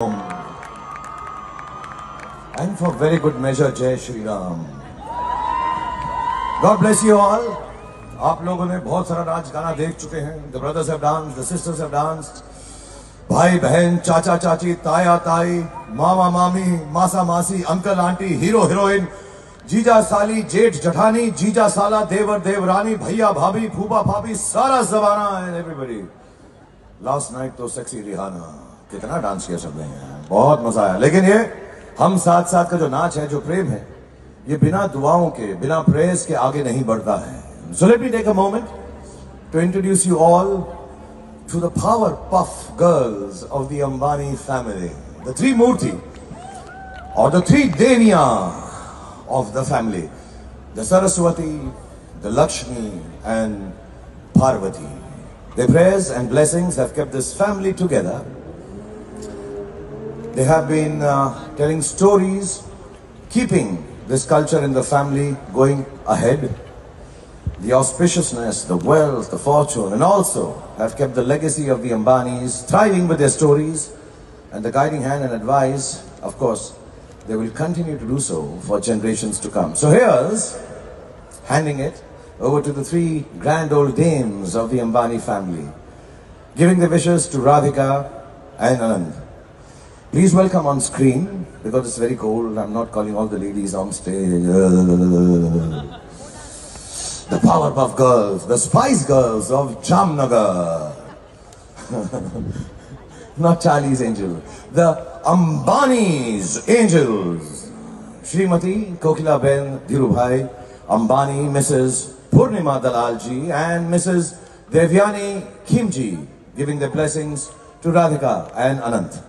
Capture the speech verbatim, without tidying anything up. And for very good measure, Jai Shri Ram. God bless you all. आप लोगों ने बहुत सारा नाच गाना देख चुके हैं. The brothers have danced, the sisters have danced. भाई बहन, चाचा चाची, ताया ताई, मामा मामी, मासा मासी, अंकल आंटी, हीरो हीरोइन, जीजा साली, जेठ जठानी, जीजा साला, देवर देवरानी, भैया भाभी, फूफा भाभी, सारा जमाना and everybody. Last night तो sexy रिहाना कितना डांस किया सब ने, बहुत मजा आया. लेकिन ये हम साथ साथ का जो नाच है, जो प्रेम है, ये बिना दुआओं के, बिना प्रेयर्स के आगे नहीं बढ़ता है. So let me take a moment to introduce you all to the power puff girls of the Ambani family, the three murti और द थ्री देवियां of the family, the Saraswati, the Lakshmi and Parvati. Their prayers and blessings have kept this family together. They have been uh, telling stories, keeping this culture in the family going ahead. The auspiciousness, the wealth, the fortune, and also have kept the legacy of the Ambanis thriving with their stories and the guiding hand and advice. Of course, they will continue to do so for generations to come. So here's handing it over to the three grand old dames of the Ambani family, giving the wishes to Radhika and Anand. Please welcome on screen, because it's very cold, I'm not calling all the ladies on stage. The Powerpuff Girls, the Spice Girls of Jamnagar. Not Charlie's Angel, the Ambani's Angels. Shrimati Kokila Ben Dhirubhai Ambani, Missus Purnima Dalalji and Missus Devyani Kimji, giving their blessings to Radhika and Anand.